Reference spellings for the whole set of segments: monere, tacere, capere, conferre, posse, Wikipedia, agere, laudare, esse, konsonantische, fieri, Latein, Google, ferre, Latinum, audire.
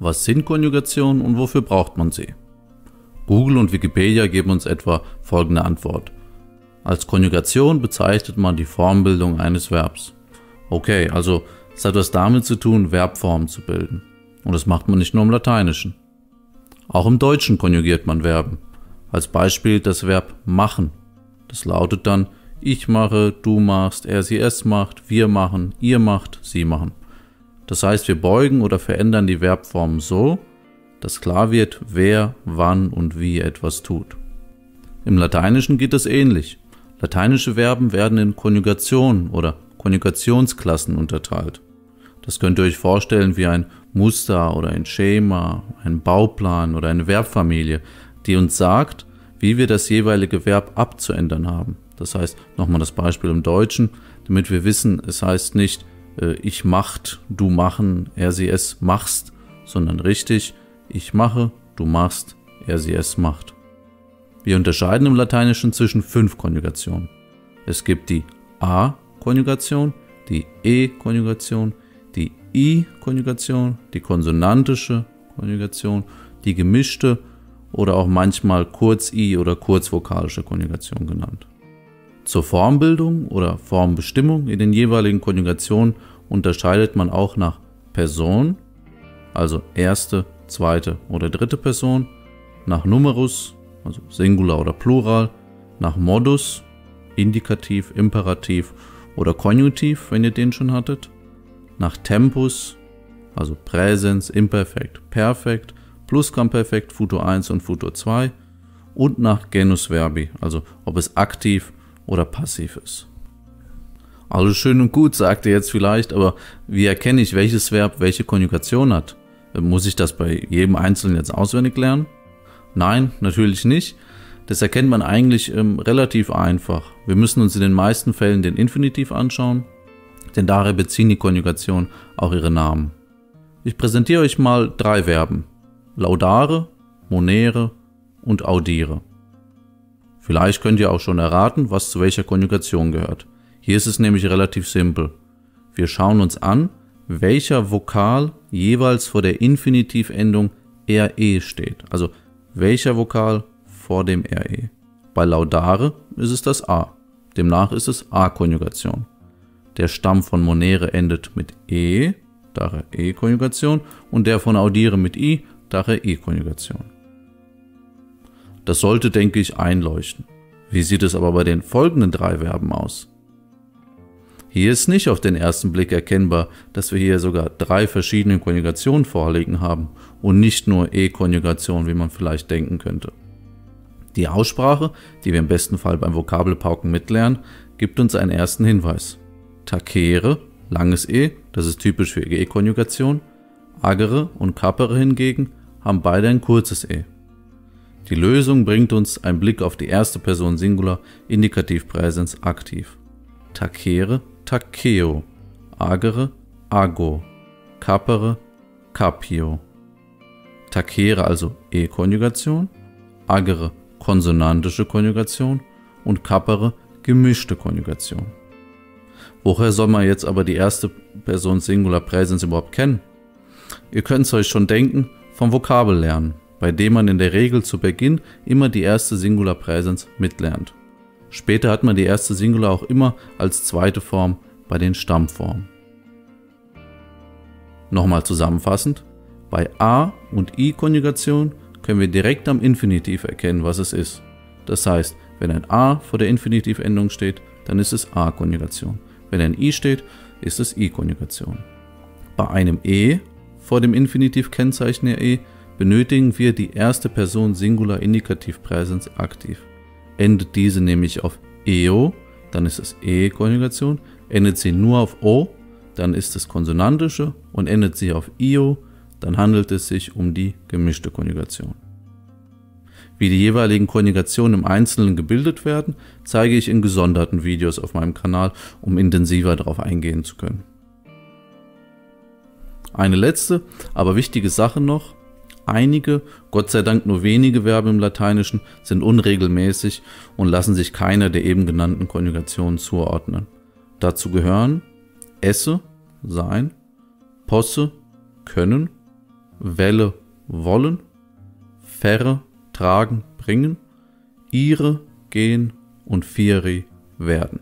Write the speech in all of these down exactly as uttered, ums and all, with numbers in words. Was sind Konjugationen und wofür braucht man sie? Google und Wikipedia geben uns etwa folgende Antwort. Als Konjugation bezeichnet man die Formbildung eines Verbs. Okay, also es hat was damit zu tun, Verbformen zu bilden. Und das macht man nicht nur im Lateinischen. Auch im Deutschen konjugiert man Verben. Als Beispiel das Verb machen. Das lautet dann ich mache, du machst, er, sie, es macht, wir machen, ihr macht, sie machen. Das heißt, wir beugen oder verändern die Verbformen so, dass klar wird, wer, wann und wie etwas tut. Im Lateinischen geht es ähnlich. Lateinische Verben werden in Konjugationen oder Konjugationsklassen unterteilt. Das könnt ihr euch vorstellen wie ein Muster oder ein Schema, ein Bauplan oder eine Verbfamilie, die uns sagt, wie wir das jeweilige Verb abzuändern haben. Das heißt, nochmal das Beispiel im Deutschen, damit wir wissen, es heißt nicht äh, ich macht, du machen, er, sie, es machst, sondern richtig, ich mache, du machst, er, sie, es macht. Wir unterscheiden im Lateinischen zwischen fünf Konjugationen. Es gibt die A-Konjugation, die E-Konjugation, die I-Konjugation, die konsonantische Konjugation, die gemischte oder auch manchmal Kurz-I oder kurzvokalische Konjugation genannt. Zur Formbildung oder Formbestimmung in den jeweiligen Konjugationen unterscheidet man auch nach Person, also erste, zweite oder dritte Person, nach Numerus, also Singular oder Plural, nach Modus, Indikativ, Imperativ oder Konjunktiv, wenn ihr den schon hattet, nach Tempus, also Präsens, Imperfekt, Perfekt, Plusquamperfekt, Futur eins und Futur zwei und nach Genus Verbi, also ob es aktiv oder passiv ist. Alles schön und gut, sagt ihr jetzt vielleicht, aber wie erkenne ich, welches Verb welche Konjugation hat? Muss ich das bei jedem Einzelnen jetzt auswendig lernen? Nein, natürlich nicht. Das erkennt man eigentlich ähm, relativ einfach. Wir müssen uns in den meisten Fällen den Infinitiv anschauen, denn daher beziehen die Konjugationen auch ihre Namen. Ich präsentiere euch mal drei Verben: laudare, monere und audire. Vielleicht könnt ihr auch schon erraten, was zu welcher Konjugation gehört. Hier ist es nämlich relativ simpel. Wir schauen uns an, welcher Vokal jeweils vor der Infinitivendung re steht, also welcher Vokal vor dem re. Bei laudare ist es das a, demnach ist es a-Konjugation. Der Stamm von monere endet mit e, daher e-Konjugation, und der von audire mit i, daher i-Konjugation. Das sollte, denke ich, einleuchten. Wie sieht es aber bei den folgenden drei Verben aus? Hier ist nicht auf den ersten Blick erkennbar, dass wir hier sogar drei verschiedene Konjugationen vorliegen haben und nicht nur E-Konjugation, wie man vielleicht denken könnte. Die Aussprache, die wir im besten Fall beim Vokabelpauken mitlernen, gibt uns einen ersten Hinweis. Tacere, langes E, das ist typisch für E-Konjugation. Agere und capere hingegen haben beide ein kurzes E. Die Lösung bringt uns einen Blick auf die erste Person Singular, Indikativ, Präsens, Aktiv. Tacere, Taceo, agere, ago, capere, capio. Tacere also E-Konjugation, agere konsonantische Konjugation und capere gemischte Konjugation. Woher soll man jetzt aber die erste Person Singular Präsens überhaupt kennen? Ihr könnt es euch schon denken, vom Vokabellernen, bei dem man in der Regel zu Beginn immer die erste Singular Präsens mitlernt. Später hat man die erste Singular auch immer als zweite Form bei den Stammformen. Nochmal zusammenfassend, bei A- und I-Konjugation können wir direkt am Infinitiv erkennen, was es ist. Das heißt, wenn ein A vor der Infinitivendung steht, dann ist es A-Konjugation. Wenn ein I steht, ist es I-Konjugation. Bei einem E vor dem Infinitiv-Kennzeichen E benötigen wir die erste Person Singular, Indikativ, Präsens, Aktiv. Endet diese nämlich auf eo, dann ist es E-Konjugation, endet sie nur auf o, dann ist es konsonantische, und endet sie auf io, dann handelt es sich um die gemischte Konjugation. Wie die jeweiligen Konjugationen im Einzelnen gebildet werden, zeige ich in gesonderten Videos auf meinem Kanal, um intensiver darauf eingehen zu können. Eine letzte, aber wichtige Sache noch. Einige, Gott sei Dank nur wenige Verben im Lateinischen sind unregelmäßig und lassen sich keiner der eben genannten Konjugationen zuordnen. Dazu gehören esse, sein, posse, können, Welle wollen, ferre tragen, bringen, ihre gehen und fieri werden.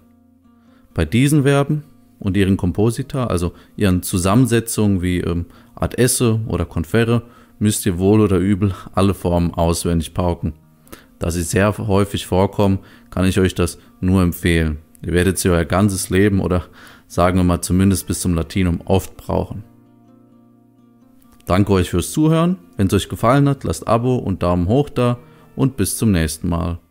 Bei diesen Verben und ihren Komposita, also ihren Zusammensetzungen wie ähm, ad esse oder conferre, müsst ihr wohl oder übel alle Formen auswendig pauken. Da sie sehr häufig vorkommen, kann ich euch das nur empfehlen. Ihr werdet sie euer ganzes Leben oder sagen wir mal zumindest bis zum Latinum oft brauchen. Danke euch fürs Zuhören. Wenn es euch gefallen hat, lasst Abo und Daumen hoch da und bis zum nächsten Mal.